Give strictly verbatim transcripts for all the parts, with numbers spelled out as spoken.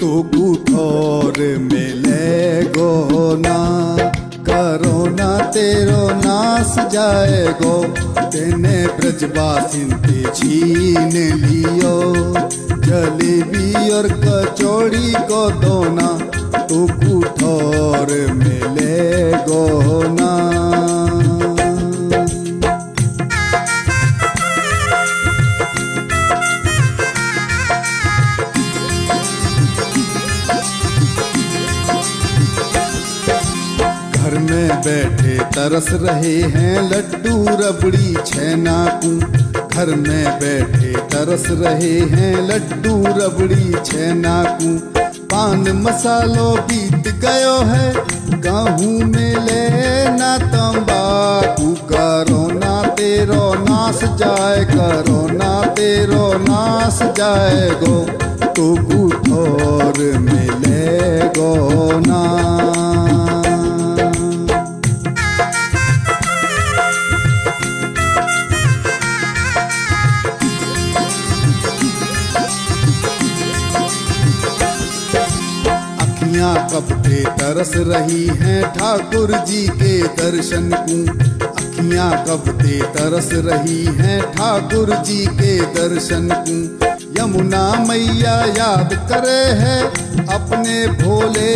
तो कुठोर मिले गो ना, करोना तेरो नाश जाएगो। तेने ब्रजवासिंती छीन लियो, जलेबी और कचौड़ी को दो ना, तो कुठोर मिले गो ना। घर में बैठे तरस रहे हैं लड्डू रबड़ी छेना को, घर में बैठे तरस रहे हैं लड्डू रबड़ी छेना को। पान मसालो बीत गयो है गाहू में लेना तंबाकू, करोना तेरो नाश जाए, करोना तेरो नाश जाए गो, तो कुठोर मिले गो ना। कपटे तरस रही हैं ठाकुर जी के दर्शन को, अखियाँ कपटे तरस रही हैं ठाकुर जी के दर्शन को। यमुना मैया याद करे है अपने भोले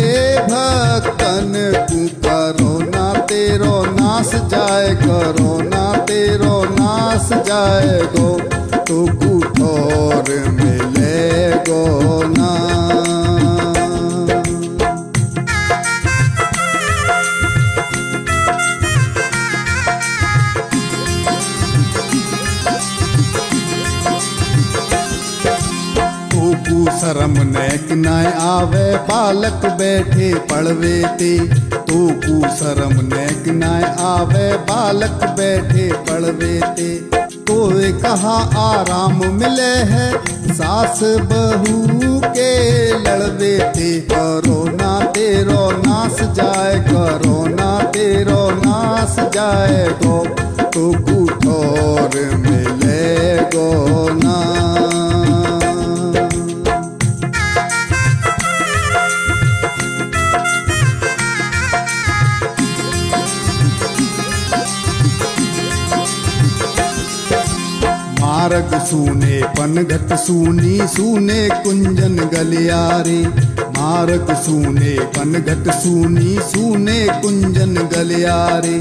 भक्तन को, करोना तेरो नाश जाए, करोना तेरो नाश जाए गो, तो कुठोर मिले गो ना। शरम नैक नाय आवे बालक बैठे पढ़वे ते, तो कु शरम नैक नाय आवे बालक बैठे पढ़वे ते। तो कहाँ आराम मिले है सास बहू के लड़वे ते, करोना तेरो नाश जाए, करोना तेरो नाश जाए गो, तो कुठोर मिले गो ना। मारग सूने पनघट सूनी सूने कुंजन गलियारे, मारग सूने पनघट सूनी सूने कुंजन गलियारे।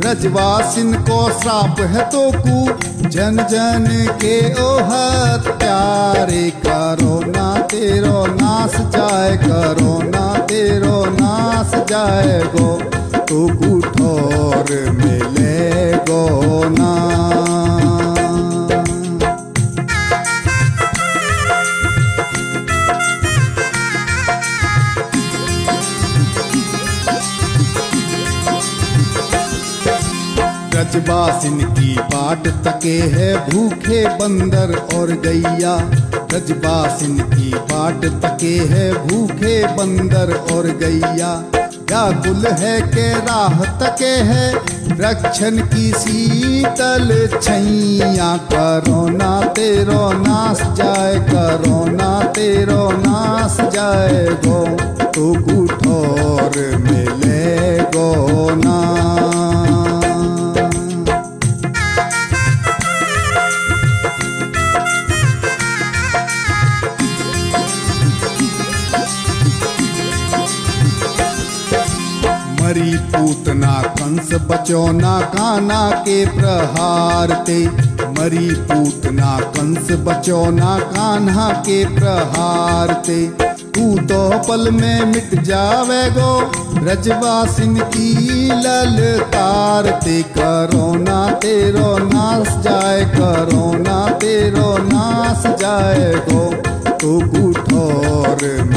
ब्रजवासिन को श्राप है तो कु जन जन के ओहत प्यारे, करोना तेरो नाश जाए, करोना तेरो नाश जाए गो, तो कुठोर मिले गो ना। ब्रजवासिन की बाट तके है भूखे बंदर और गैया, ब्रजवासिन की बाट तके है भूखे बंदर और गैया। व्याकुल है के राह तके है रक्षण की शीतल छैया, करोना तेरो नाश जाए, करोना तेरो नाश जाए गो, तो कुठोर मिले गो ना। मरी पूतना कंस बचौना काना के प्रहार ते, मरी पूतना कंस बचौना कान्हा के प्रहार ते। तू तो पल में मिट जावे गो ब्रजवासिन की ललकार ते, करोना तेरो नाश जाए, करोना तेरो नाश जाए गो, तो कुठोर